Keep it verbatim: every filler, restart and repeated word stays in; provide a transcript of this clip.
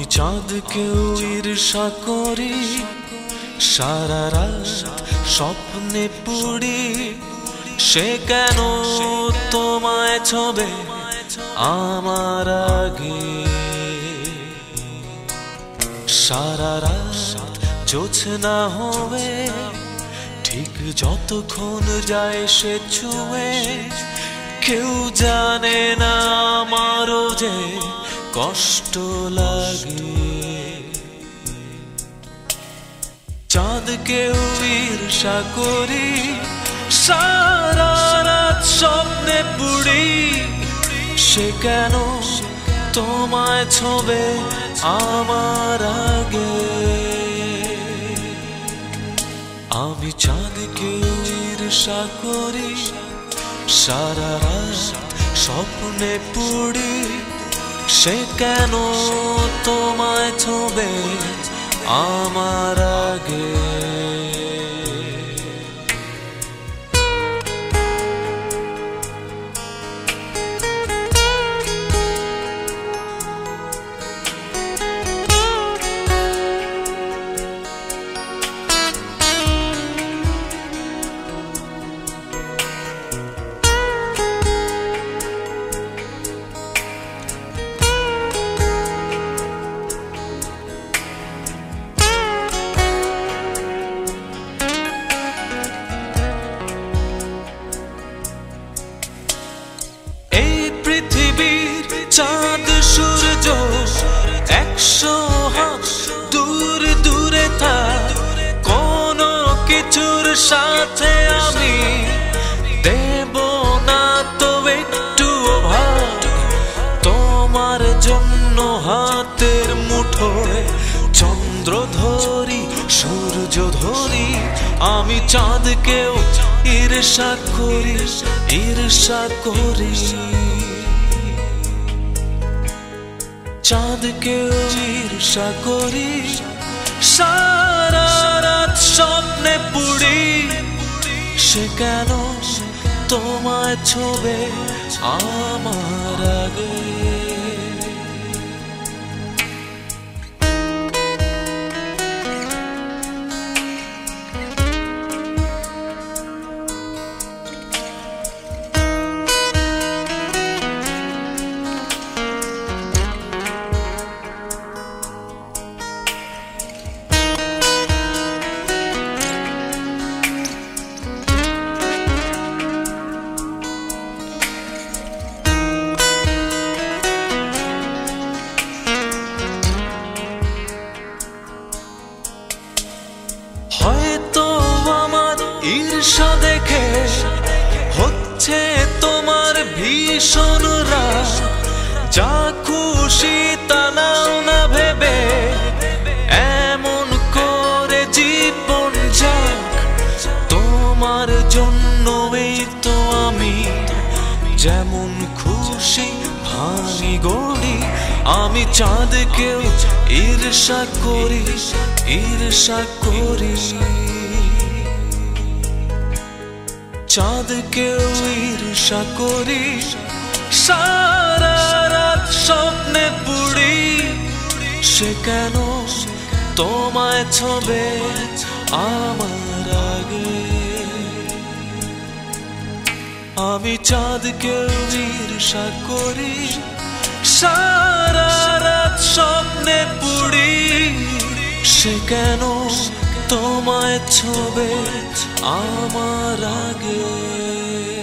আমি চাঁদকেও ঈর্ষা করি, সারা রাত স্বপ্নে পড়ি। সে কেন তোমায় ছবে আমার আগে, সারা রাত জোছনা হবে ঠিক যতক্ষণ যায় সে ছুঁয়ে। কেউ জানে না আমারও যে কষ্ট লাগে। চাঁদকেও ঈর্ষা করি, সারা রাত স্বপ্নে পড়ি। সে কেন তোমায় ছবে আমার আগে, আমি চাঁদকেও ঈর্ষা করি, সারা রাত স্বপ্নে পড়ি। সে কেন তোমায় ছবে আমার আগে। চাঁদ সূর্য একশো হাত দূর দূরে থাক, কোন কিছুর সাথে আমি দেব না তো একটু ভাগ। তোমার জন্য হাতের মুঠোয় চন্দ্র ধরি সূর্য ধরি। আমি চাঁদকেও ঈর্ষা করি, ঈর্ষা করি। চাঁদকেও ঈর্ষা করি, সারা রাত স্বপ্নে পড়ি। সে কেন তোমায় ছবে আমার আগে। ঈর্ষা দেখে হচ্ছে তোমার ভীষণ রাগ, যা খুশি তা নাও না ভেবে এমন করে জীবন যাক। তোমার জন্যই তো আমি যেমন খুশি ভাঙি গড়ি। আমি চাঁদকেও ঈর্ষা করি, ঈর্ষা করি। চাঁদকেও ঈর্ষা করি, সারা রাত স্বপ্নে পড়ি। সে কেন তোমায় ছবে আমার আগে, আমি চাঁদকেও ঈর্ষা করি, সারা রাত স্বপ্নে পড়ি। সে কেন তোমায় ছবে আমার আগে।